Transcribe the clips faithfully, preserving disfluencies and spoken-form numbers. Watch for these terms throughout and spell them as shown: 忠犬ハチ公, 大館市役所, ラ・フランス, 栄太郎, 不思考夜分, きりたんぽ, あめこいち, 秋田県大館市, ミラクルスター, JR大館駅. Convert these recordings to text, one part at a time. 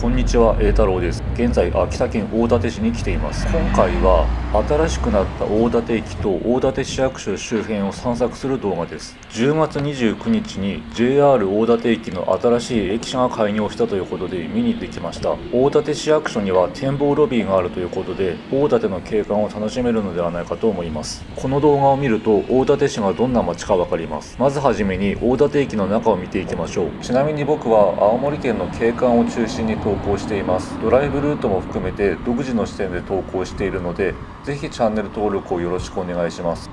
こんにちは、栄太郎です。現在、秋田県大館市に来ています。今回は、新しくなった大館駅と大館市役所周辺を散策する動画です。じゅうがつにじゅうくにちに ジェイアール 大館駅の新しい駅舎が開業したということで見に行ってきました。大館市役所には展望ロビーがあるということで、大館の景観を楽しめるのではないかと思います。この動画を見ると、大館市がどんな街かわかります。まずはじめに、大館駅の中を見ていきましょう。ちなみに僕は、青森県の景観を中心に投稿しています。ドライブルートも含めて独自の視点で投稿しているので、ぜひチャンネル登録をよろしくお願いします。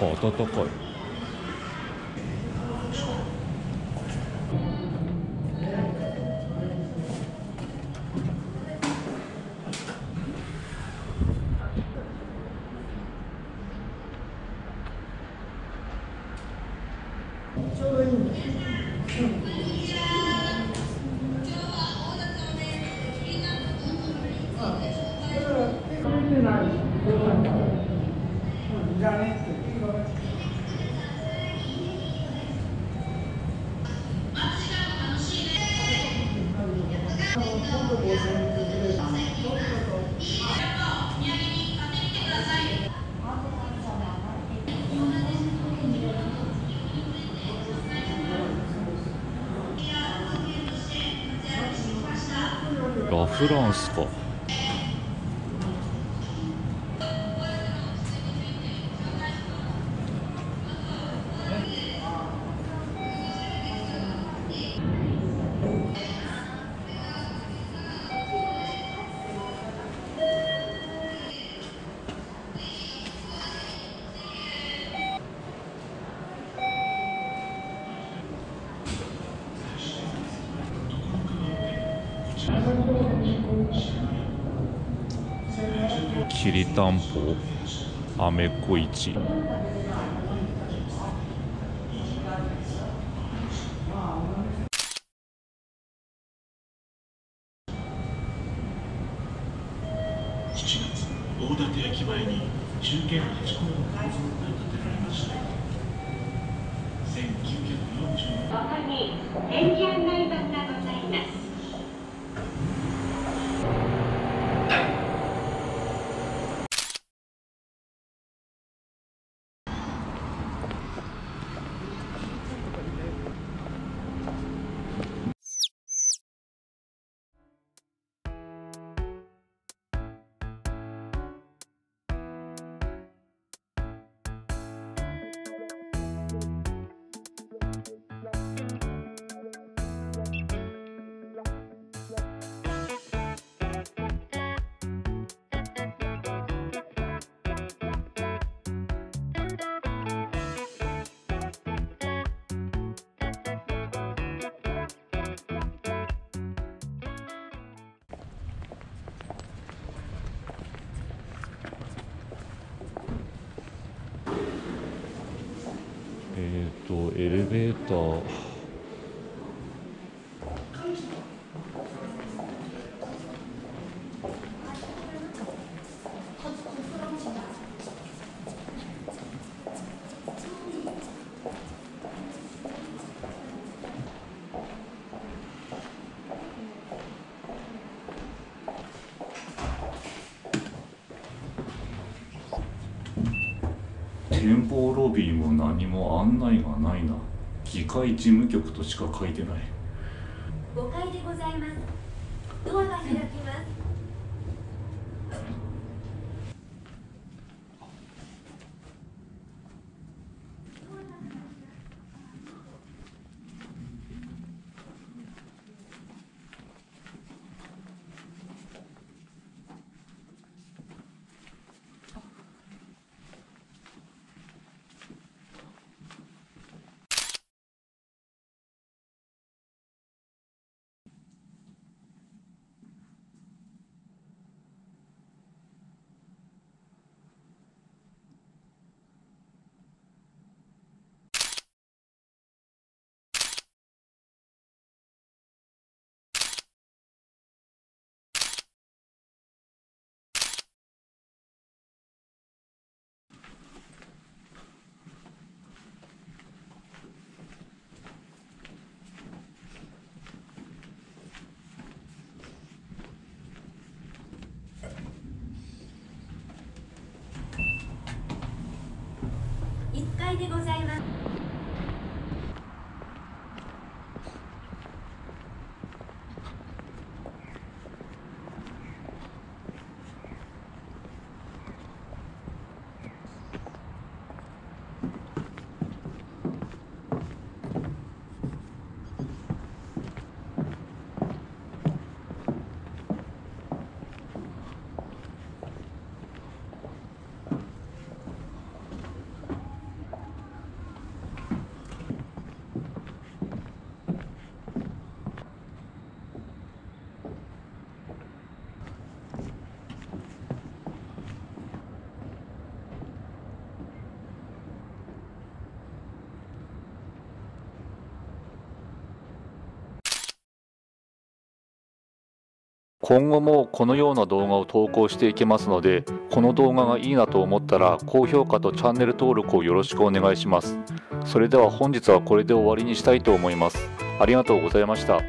あ、暖かい。ちょうどいい。じゃあね。ラ・フランスか。きりたんぽ、あめこいち。しちがつ、大館駅前に忠犬ハチ公の銅像が建てられました。せんきゅうひゃくよんじゅうねん。他に電気案内板がございます。えっと、エレベーター。展望ロビーも何も案内がないな。議会事務局としか書いてない。ごかいでございます。ドアが開きます。いっかいでございます。今後もこのような動画を投稿していきますので、この動画がいいなと思ったら高評価とチャンネル登録をよろしくお願いします。それでは本日はこれで終わりにしたいと思います。ありがとうございました。